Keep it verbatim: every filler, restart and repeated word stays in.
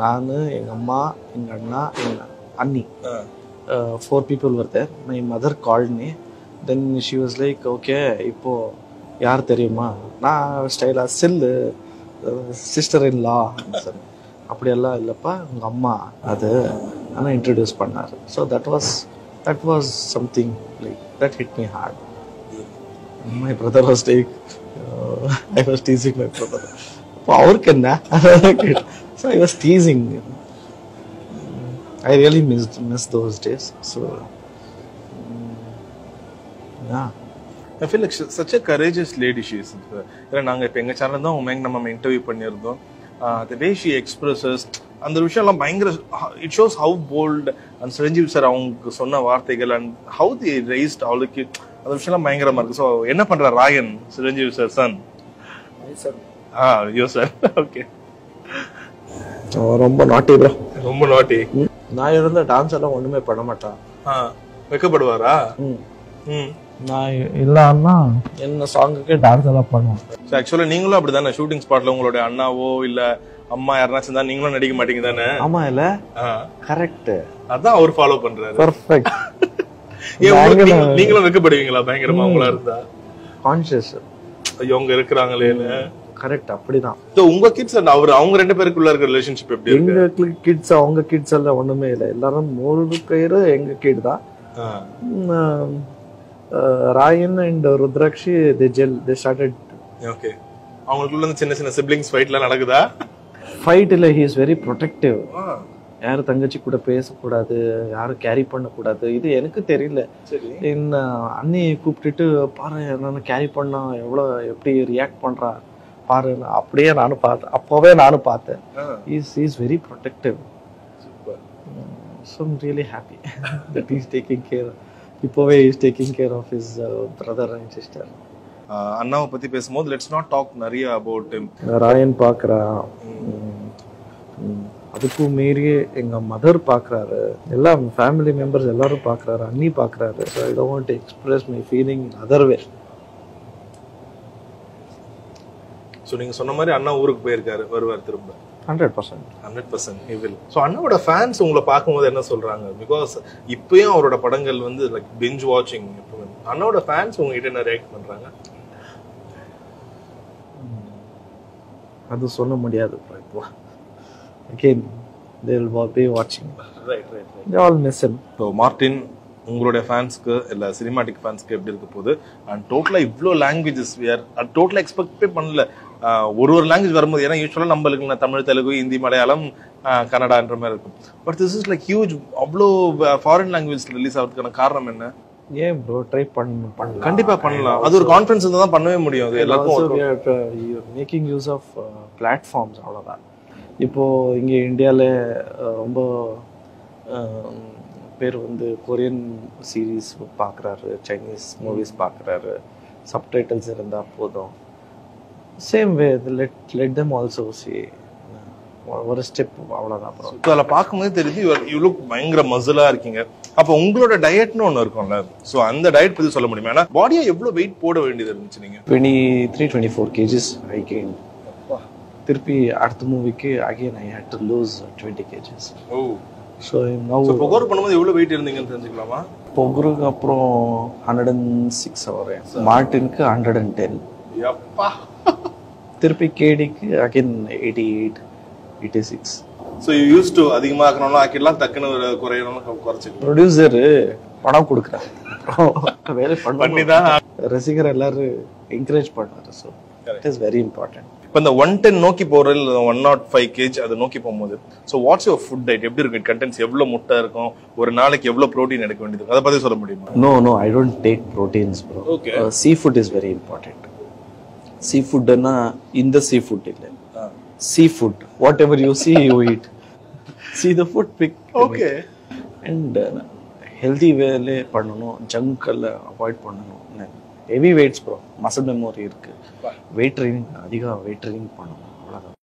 நான், எங்கள் அம்மா, எங்கள் அண்ணா, எங்கள் அண்ணி, four people were there. My mother called me. Then she was like, okay இப்போது யார் தெரியுமா? நான் ஸ்டைலாக செல்லு சிஸ்டர் இல்லா சார். அப்படியெல்லாம் இல்லைப்பா, உங்கள் அம்மா அது ஆனால் இன்ட்ரடியூஸ் பண்ணார். So that was that was something like that hit me hard. My brother was like, I was teasing my brother. அப்போ அவருக்கு என்ன? So I was teasing. I really miss miss those days. So yeah. I feel like she, such a courageous lady she is. நாங்கள் இப்போ எங்கள் channel தான் உமேங் நம்ம interview பண்ணியிருந்தோம். த way she expresses அந்த விஷயம்லாம் பயங்கர. It shows how bold. அந்த சிரஞ்சீவி சார் அவங்க சொன்ன வார்த்தைகள் அண்ட் ஹவு தி ரைஸ்ட் அவளுக்கு அந்த விஷயம்லாம் பயங்கரமாக இருக்குது. ஸோ என்ன பண்ணுறாரு ராயன் சிரஞ்சீவி சார் சன்? ஆ யோ சார், ஓகே. ரொம்ப நாட்டி ப்ரோ, ரொம்ப நாட்டி. நான் இருந்த டான்ஸ் எல்லாம் ஒன்றுமே பண்ண மாட்டான். ஆ வைக்கப்படுவாரா? ம் ம். நான் இல்லைன்னா என்ன சாங்குக்கே டான்ஸ் எல்லாம் பண்ணுவேன். ஸோ ஆக்சுவலாக நீங்களும் அப்படி தானே ஷூட்டிங் ஸ்பாட்டில் உங்களுடைய அண்ணாவோ இல்லை அம்மா யாருனா செஞ்சால் நீங்களும் நடிக்க மாட்டீங்க தானே? ஆமாம் இல்லை, கரெக்டு. அதான் அவர் ஃபாலோ பண்ணுறாரு. பர்ஃபெக்ட். ஏன் நீங்களும் வைக்கப்படுவீங்களா பயங்கரமாக உங்களா இருந்தா? கான்ஷியஸ் இவங்க இருக்கிறாங்களேன்னு. கரெக்ட், அப்படிதான். ஸோ உங்கள் கிட்ஸ் அண்ட் அவர் அவங்க ரெண்டு பேருக்குள்ளே இருக்கிற ரிலேஷன்ஷிப் எப்படி? எங்களுக்கு கிட்ஸ் அவங்க கிட்ஸ் எல்லாம் ஒன்றுமே இல்லை. எல்லாரும் மூணு பேர் எங்கள் கிட் தான். Rayan and Rudrakshi they gel they started. Okay, அவங்களுக்குள்ள சின்ன சின்ன சிப்லிங்ஸ் ஃபைட்லாம் நடக்குதா? ஃபைட் இல்லை, ஹி இஸ் வெரி ப்ரொடெக்டிவ். யாரும் தங்கச்சி கூட பேசக்கூடாது, யாரும் கேரி பண்ணக்கூடாது. இது எனக்கு தெரியல. என்ன அண்ணியை கூப்பிட்டுட்டு பாரு என்னென்னு கேரி பண்ணா எவ்வளோ எப்படி ரியாக்ட் பண்ணுறா பாரு. அப்படியே நானும் பார்த்தேன், அப்போவே நானும் பார்த்தேன். Is is very protective. So I'm really happy that he is taking care. இப்போவே is taking care of his brother and sister. அண்ணாவை பற்றி பேசும்போது லெட்ஸ் நாட் டாக் நிறைய அபவுட் ஹிம். ராயன் பார்க்குறா, அதுக்கும் மீறியே எங்கள் மதர் பார்க்குறாரு, எல்லா ஃபேமிலி மெம்பர்ஸ் எல்லாரும் பார்க்குறாரு, அண்ணி பார்க்குறாரு. So I don't want to express my feeling in other way. So நீங்கள் சொன்ன மாதிரி அண்ணா ஊருக்கு போயிருக்காரு, வருவார் திரும்ப. Hundred percent hundred percent he will. So அண்ணாவோட ஃபேன்ஸ் உங்களை பார்க்கும்போது என்ன சொல்கிறாங்க? பிகாஸ் இப்போயும் அவரோட படங்கள் வந்து லைக் பெஞ்ச் வாட்சிங். இப்போ அண்ணாவோட ஃபேன்ஸ் உங்ககிட்ட என்ன ரியாக்ட் பண்ணுறாங்க? அது சொல்ல முடியாது. அகெயின் தே வில் பி வாட்சிங். Right right right, they all listen. So Martin உங்களுடைய ஃபேன்ஸ்க்கு இல்லை சினிமாட்டிக் ஃபேன்ஸ்க்கு எப்படி இருக்க போகுது? அண்ட் டோட்டலாக இவ்வளோ லாங்குவேஜஸ் வேர் அது டோட்டலாக எக்ஸ்பெக்டே பண்ணல. ஒரு ஒரு லாங்குவேஜ் வரும்போது ஏன்னா யூஸ்வலாக நம்மளுக்கு நான் தமிழ், தெலுங்கு, ஹிந்தி, மலையாளம், கன்னடான்ற மாதிரி இருக்கும். But this is like huge. அவ்வளோ ஃபாரின் லாங்குவேஜ் ரிலீஸ் ஆகிறதுக்கான காரணம் என்ன? ஏன் ப்ரோ ட்ரை பண்ண பண்ணலாம், கண்டிப்பாக பண்ணலாம். அது ஒரு கான்ஃபிடன்ஸ் இருந்தால் தான் பண்ணவே முடியும். அது எல்லாருக்கும் மேக்கிங் யூஸ் ஆஃப் பிளாட்ஃபார்ம்ஸ். அவ்வளோதான். இப்போது இங்கே இந்தியாவில் ரொம்ப பேர் வந்து கொரியன் சீரீஸ் பார்க்குறாரு, சைனீஸ் மூவிஸ் பார்க்குறாரு. சப்டைட்டில்ஸ் இருந்தால் போதும். Same way let let them also see. ஒரு ஸ்டெப் அவ்வளோதான். அப்புறம் அதில் பார்க்கும்போது தெரிஞ்சு இவ்வளோ பயங்கர மசிலாக இருக்கீங்க. அப்போ உங்களோட டயட்னு ஒன்று இருக்கும்ல, ஸோ அந்த டயட் பற்றி சொல்ல முடியுமா? ஏன்னா பாடியாக எவ்வளோ வெயிட் போட வேண்டியது இருந்துச்சு? நீங்கள் twenty three twenty four kgs I gain. திருப்பி அடுத்த மூவிக்கு again I had to lose twenty kgs. Oh so நான் பொகோர் பண்ணும்போது எவ்வளோ வெயிட் இருந்தீங்கன்னு தெரிஞ்சுக்கலாமா? பொகருக்கு அப்புறம் ஹண்ட்ரட் அண்ட் சிக்ஸ் வரேன். மார்ட்டினுக்கு ஹண்ட்ரட் அண்ட் டென். எப்பா திருப்பி கேடிக்கு again eighty eight eighty six. So use to அதிகமாகணும் ஆக்கிடலாம், டக்குன்னு ஒரு குறையணும் குறைச்சி. ப்ரொடியூசரு பணம் கொடுக்குறாரு, அப்புறம் வேலை பண்ணி தான் ரசிகர் எல்லாரும் என்கரேஜ் பண்ணுறாரு. So it is very important. இப்போ இந்த ஒன் டென் நோக்கி போகிற ஒன் நாட் ஃபைவ் கேஜ் அதை நோக்கி போகும்போது so what's your food diet? எப்படி இருக்கு? கண்டென்ட்ஸ் எவ்வளோ முட்டை இருக்கும், ஒரு நாளைக்கு எவ்வளோ ப்ரோட்டீன் எடுக்க வேண்டியது இருக்கும், அதை பற்றி சொல்ல முடியுமா? No no I don't take proteins bro. Okay, see food is very important. See ஃபுட்னா இந்த சீ ஃபுட் இல்லை, see food whatever you see you eat. See the food pick. Okay, and healthy வேலே பண்ணணும், ஜங்கெல்லாம் avoid பண்ணணும். Heavy weights bro, muscle memory இருக்குது, weight training அதிகம் weight training பண்ணணும். அவ்வளோதான்.